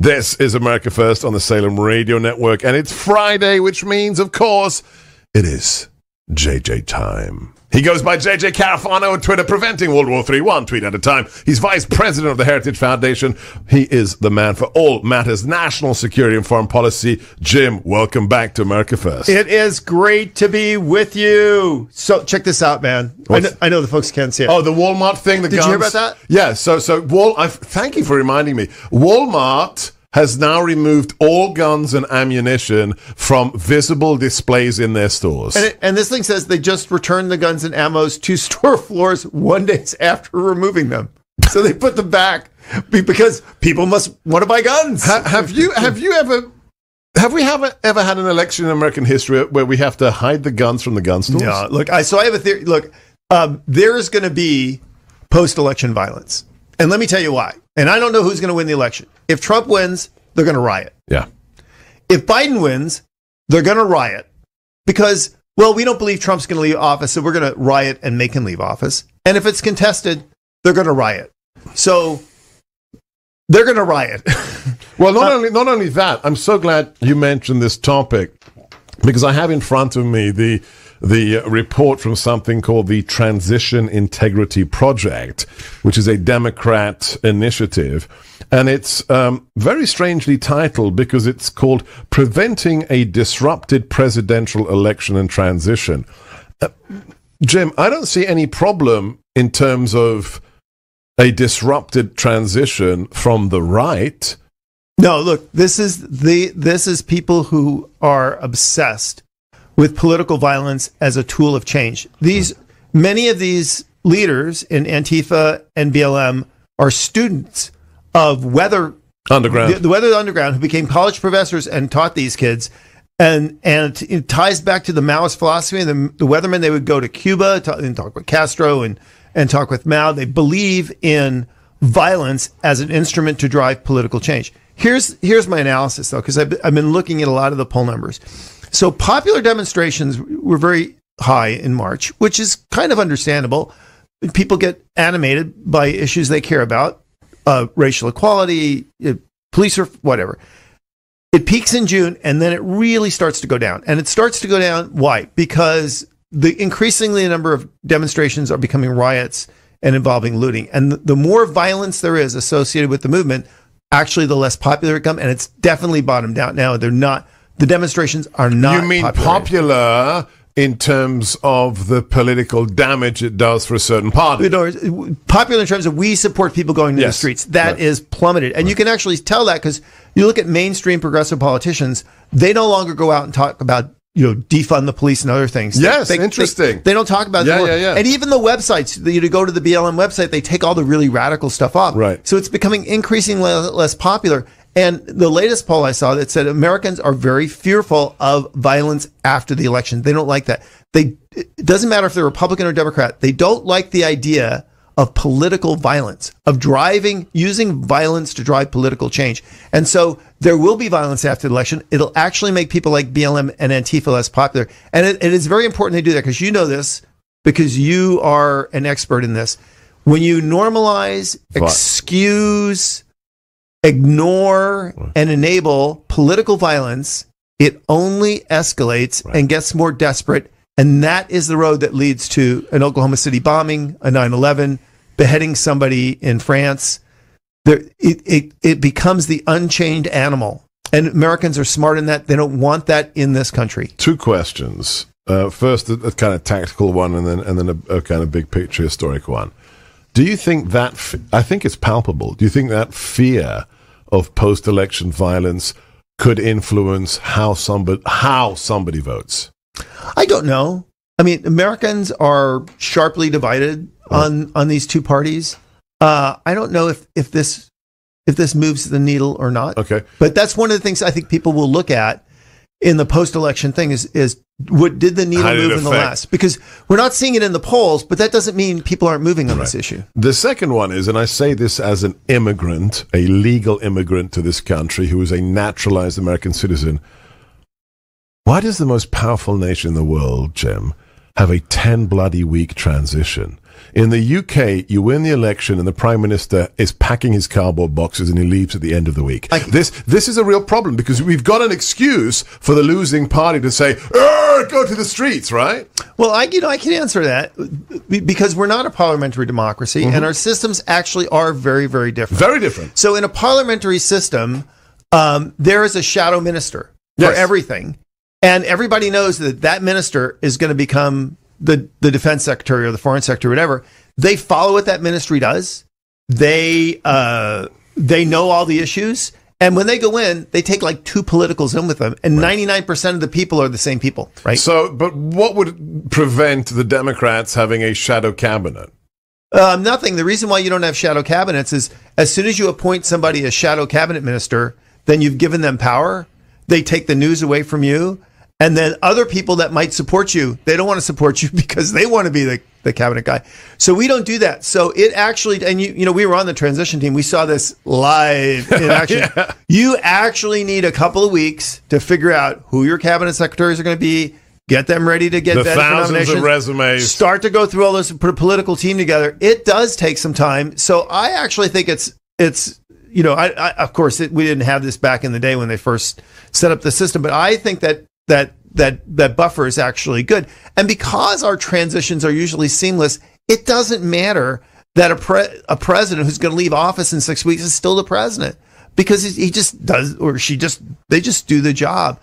This is America First on the Salem Radio Network, and it's Friday, which means, of course, it is JJ time. He goes by JJ Carafano on Twitter, preventing World War III one tweet at a time. He's vice president of the Heritage Foundation. He is the man for all matters national security and foreign policy. Jim, welcome back to America First. It is great to be with you. So check this out, man. I know the folks can't see it. Oh, the Walmart thing. The guns. You hear about that? Yeah. Thank you for reminding me. Walmart has now removed all guns and ammunition from visible displays in their stores. And this thing says they just returned the guns and ammos to store floors 1 day after removing them. So they put them back because people must want to buy guns. Have we ever had an election in American history where we have to hide the guns from the gun stores? No. Look, I have a theory. Look, there is going to be post-election violence. And let me tell you why. And I don't know who's going to win the election. If Trump wins, they're going to riot. Yeah. If Biden wins, they're going to riot because, well, we don't believe Trump's going to leave office, so we're going to riot and make him leave office. And if it's contested, they're going to riot. So they're going to riot. Well, not only that, I'm so glad you mentioned this topic because I have in front of me the report from something called the Transition Integrity Project, which is a Democrat initiative. And it's very strangely titled because it's called Preventing a Disrupted Presidential Election and Transition. Jim, I don't see any problem in terms of a disrupted transition from the right. No, look, this is people who are obsessed with political violence as a tool of change. Many of these leaders in Antifa and BLM are students of Weather Underground, the Weather Underground, who became college professors and taught these kids. And it ties back to the Maoist philosophy. The Weathermen, they would go to Cuba and talk with Castro and talk with Mao. They believe in violence as an instrument to drive political change. Here's my analysis, though, because I've been looking at a lot of the poll numbers. So popular demonstrations were very high in March, which is kind of understandable. People get animated by issues they care about, racial equality, police, or whatever. It peaks in June, and then it really starts to go down. And it starts to go down, why? Because increasingly the number of demonstrations are becoming riots and involving looting. And the more violence there is associated with the movement, actually the less popular it becomes, and it's definitely bottomed out now. The demonstrations are not. You mean popular in terms of the political damage it does for a certain party? You know, popular in terms of we support people going to the streets. That is plummeted. And you can actually tell that because you look at mainstream progressive politicians, they no longer go out and talk about, you know, defund the police and other things. Yes, interesting. They don't talk about it. Yeah. And even the websites, you go to the BLM website, they take all the really radical stuff off. Right. So it's becoming increasingly less popular. And the latest poll I saw that said Americans are very fearful of violence after the election. They don't like that. It doesn't matter if they're Republican or Democrat. They don't like the idea of political violence, of using violence to drive political change. And so there will be violence after the election. It'll actually make people like BLM and Antifa less popular. And it is very important they do that because you know this, because you are an expert in this. When you normalize, excuse, ignore and enable political violence, it only escalates and gets more desperate. And that is the road that leads to an Oklahoma City bombing, a 9/11, beheading somebody in France. It becomes the unchained animal. And Americans are smart in that. They don't want that in this country. Two questions. First, a kind of tactical one, and then a kind of big picture historic one. Do you think that, I think it's palpable, do you think that fear of post-election violence could influence how somebody votes? I don't know. I mean, Americans are sharply divided on these two parties. I don't know if this moves the needle or not. Okay. But that's one of the things I think people will look at in the post-election thing is what did the needle move in the last? Because we're not seeing it in the polls, but that doesn't mean people aren't moving on this issue. The second one is, and I say this as an immigrant, a legal immigrant to this country who is a naturalized American citizen, why does the most powerful nation in the world, Jim, have a 10-bloody-week transition? In the UK, you win the election and the Prime Minister is packing his cardboard boxes and he leaves at the end of the week. This is a real problem because we've got an excuse for the losing party to say, go to the streets, right? Well, I can answer that because we're not a parliamentary democracy and our systems actually are very, very different. Very different. So in a parliamentary system, there is a shadow minister for everything. And everybody knows that that minister is going to become the defense secretary or the foreign secretary, whatever. They follow what that ministry does. They know all the issues. And when they go in, they take like two politicals in with them, and 99% of the people are the same people, right? So, but what would prevent the Democrats having a shadow cabinet? Nothing. The reason why you don't have shadow cabinets is as soon as you appoint somebody a shadow cabinet minister, then you've given them power. They take the news away from you. And then other people that might support you, they don't want to support you because they want to be the cabinet guy. So we don't do that. So it actually, and you know, we were on the transition team. We saw this live in action. You actually need a couple of weeks to figure out who your cabinet secretaries are going to be, get them ready to get vetted for nominations, thousands of resumes. Start to go through all this, put a political team together. It does take some time. So I actually think it's, you know, I of course, we didn't have this back in the day when they first set up the system, but I think that buffer is actually good. And because our transitions are usually seamless, it doesn't matter that a president who's going to leave office in 6 weeks is still the president because he just does, or she just, they just do the job.